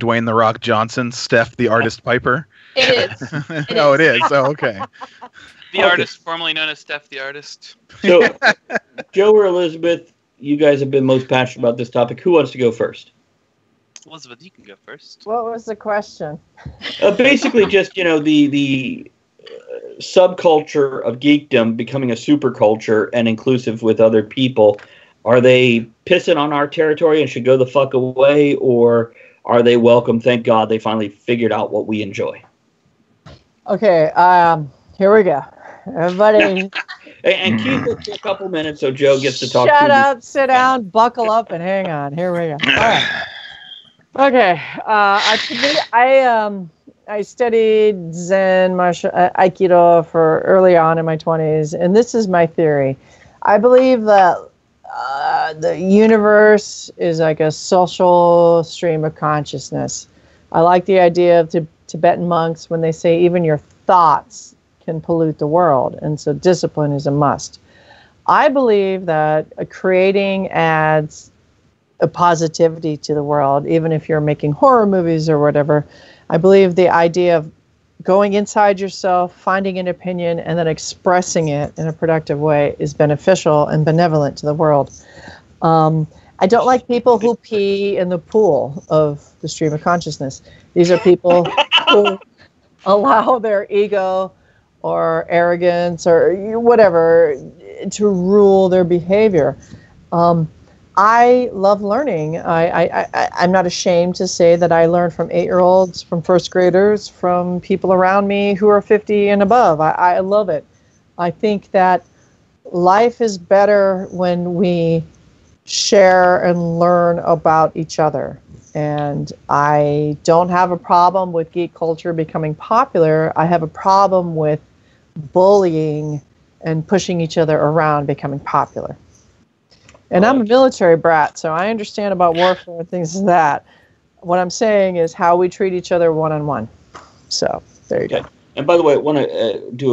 Dwayne The Rock Johnson, Steph the Artist Piper? It is. Oh, it is. Oh, okay. The artist, formerly known as Steph the Artist. So, Joe or Elizabeth, you guys have been most passionate about this topic. Who wants to go first? Elizabeth, you can go first. What was the question? Basically, just, you know, the subculture of geekdom becoming a superculture and inclusive with other people. Are they pissing on our territory and should go the fuck away, or are they welcome? Thank God they finally figured out what we enjoy. Okay, here we go. Everybody. And keep it to a couple minutes so Joe gets to talk. Shut up, sit down, buckle up, and hang on. Here we go. All right. Okay, I studied Zen martial Aikido for early on in my 20s, and this is my theory. I believe that the universe is like a social stream of consciousness. I like the idea of Tibetan monks when they say even your thoughts can pollute the world, and so discipline is a must. I believe that creating adds a positivity to the world, even if you're making horror movies or whatever. I believe the idea of going inside yourself, finding an opinion, and then expressing it in a productive way is beneficial and benevolent to the world. I don't like people who pee in the pool of the stream of consciousness. These are people who allow their ego or arrogance or whatever to rule their behavior. I love learning. I'm not ashamed to say that I learn from 8-year-olds, from first graders, from people around me who are 50 and above. I love it. I think that life is better when we share and learn about each other. And I don't have a problem with geek culture becoming popular. I have a problem with bullying and pushing each other around becoming popular. And I'm a military brat, so I understand about warfare and things like that. What I'm saying is how we treat each other one-on-one. So there you go. And by the way, I want to do a